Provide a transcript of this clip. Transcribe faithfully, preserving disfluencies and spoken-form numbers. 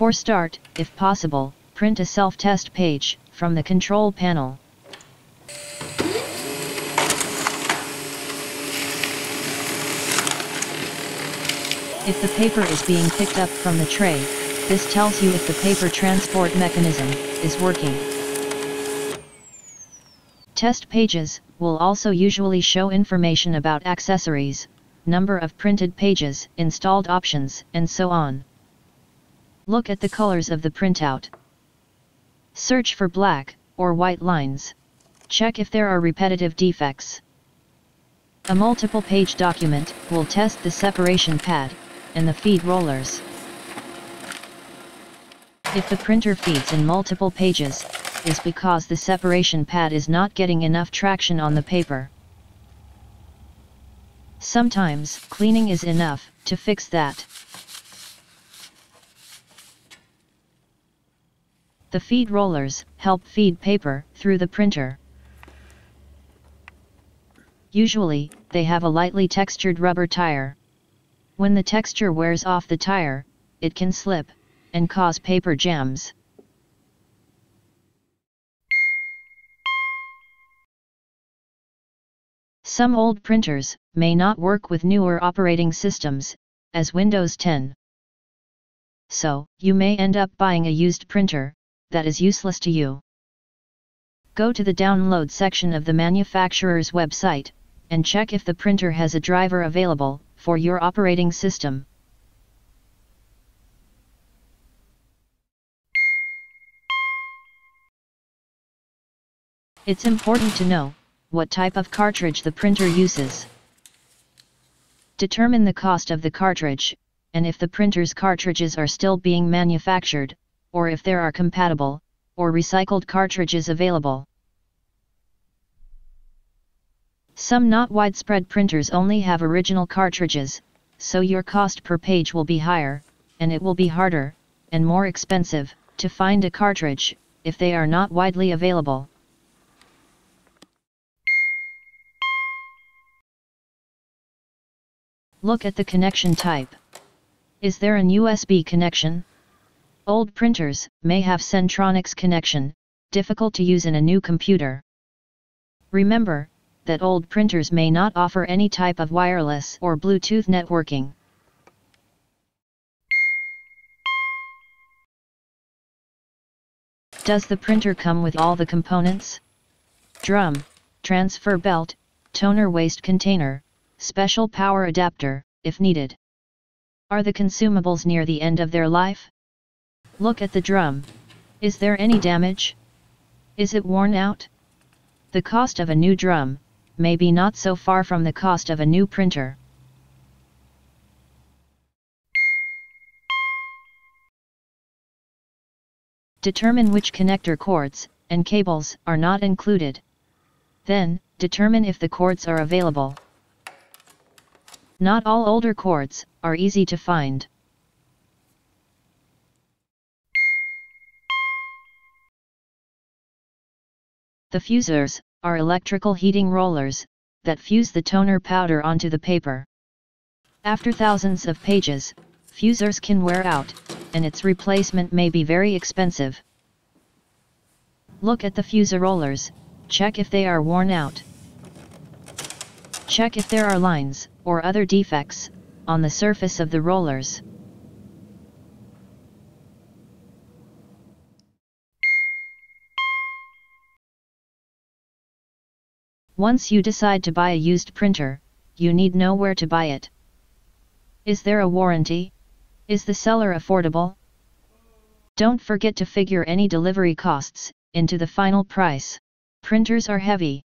For start, if possible, print a self-test page from the control panel. If the paper is being picked up from the tray, this tells you if the paper transport mechanism is working. Test pages will also usually show information about accessories, number of printed pages, installed options, and so on. Look at the colors of the printout. Search for black or white lines. Check if there are repetitive defects. A multiple-page document will test the separation pad and the feed rollers. If the printer feeds in multiple pages, is because the separation pad is not getting enough traction on the paper. Sometimes cleaning is enough to fix that. The feed rollers help feed paper through the printer. Usually, they have a lightly textured rubber tire. When the texture wears off the tire, it can slip and cause paper jams. Some old printers may not work with newer operating systems, as Windows ten. So, you may end up buying a used printer that is useless to you. Go to the download section of the manufacturer's website and check if the printer has a driver available for your operating system. It's important to know what type of cartridge the printer uses. Determine the cost of the cartridge, and if the printer's cartridges are still being manufactured, or if there are compatible or recycled cartridges available. Some not widespread printers only have original cartridges, so your cost per page will be higher, and it will be harder and more expensive to find a cartridge if they are not widely available. Look at the connection type. Is there an U S B connection? Old printers may have Centronics connection, difficult to use in a new computer. Remember that old printers may not offer any type of wireless or Bluetooth networking. Does the printer come with all the components? Drum, transfer belt, toner waste container, special power adapter, if needed. Are the consumables near the end of their life? Look at the drum. Is there any damage? Is it worn out? The cost of a new drum may be not so far from the cost of a new printer. Determine which connector cords and cables are not included. Then, determine if the cords are available. Not all older cords are easy to find. The fusers are electrical heating rollers that fuse the toner powder onto the paper. After thousands of pages, fusers can wear out, and its replacement may be very expensive. Look at the fuser rollers, check if they are worn out. Check if there are lines or other defects on the surface of the rollers. Once you decide to buy a used printer, you need to know where to buy it. Is there a warranty? Is the seller affordable? Don't forget to figure any delivery costs into the final price. Printers are heavy,